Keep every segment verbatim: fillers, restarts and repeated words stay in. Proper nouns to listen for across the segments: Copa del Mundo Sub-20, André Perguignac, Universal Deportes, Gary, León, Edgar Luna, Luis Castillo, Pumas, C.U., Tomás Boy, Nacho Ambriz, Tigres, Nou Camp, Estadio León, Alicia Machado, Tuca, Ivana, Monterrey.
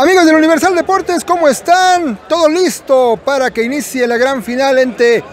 Amigos del Universal Deportes, ¿cómo están? Todo listo para que inicie la gran final entre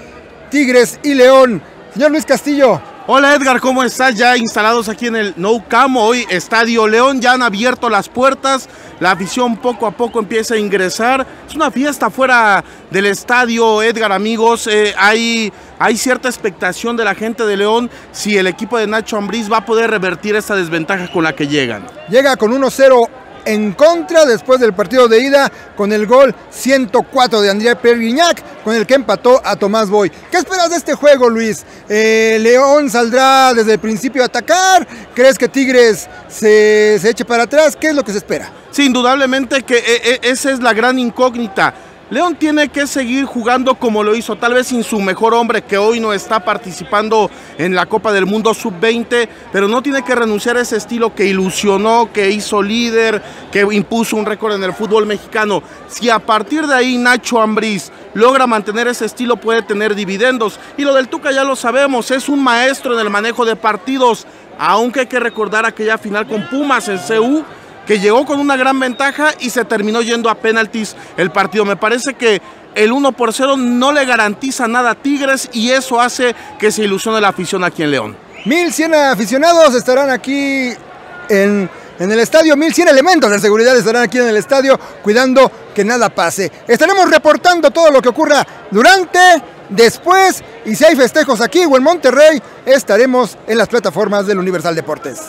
Tigres y León. Señor Luis Castillo. Hola Edgar, ¿cómo estás? Ya instalados aquí en el Nou Camp, hoy Estadio León, ya han abierto las puertas, la afición poco a poco empieza a ingresar. Es una fiesta fuera del estadio, Edgar, amigos, eh, hay, hay cierta expectación de la gente de León si el equipo de Nacho Ambriz va a poder revertir esta desventaja con la que llegan. Llega con uno cero en contra después del partido de ida con el gol ciento cuatro de André Perguignac, con el que empató a Tomás Boy. ¿Qué esperas de este juego, Luis? Eh, ¿León saldrá desde el principio a atacar? ¿Crees que Tigres se, se eche para atrás? ¿Qué es lo que se espera? Sí, indudablemente que eh, esa es la gran incógnita. León tiene que seguir jugando como lo hizo, tal vez sin su mejor hombre que hoy no está participando en la Copa del Mundo sub veinte, pero no tiene que renunciar a ese estilo que ilusionó, que hizo líder, que impuso un récord en el fútbol mexicano. Si a partir de ahí Nacho Ambriz logra mantener ese estilo, puede tener dividendos. Y lo del Tuca ya lo sabemos, es un maestro en el manejo de partidos, aunque hay que recordar aquella final con Pumas en C U, que llegó con una gran ventaja y se terminó yendo a penaltis el partido. Me parece que el uno por cero no le garantiza nada a Tigres y eso hace que se ilusione la afición aquí en León. mil cien aficionados estarán aquí en, en el estadio, mil cien elementos de seguridad estarán aquí en el estadio cuidando que nada pase. Estaremos reportando todo lo que ocurra durante, después, y si hay festejos aquí o en Monterrey, estaremos en las plataformas del Universal Deportes.